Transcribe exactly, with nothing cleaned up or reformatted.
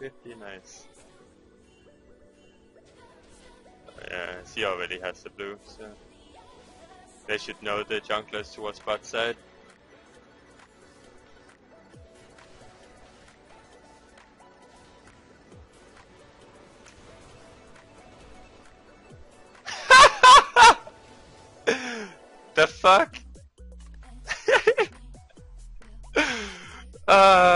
fifty, nice. Yeah, he already has the blue, so... They should know the junglers towards bot side. The fuck? Ah. uh.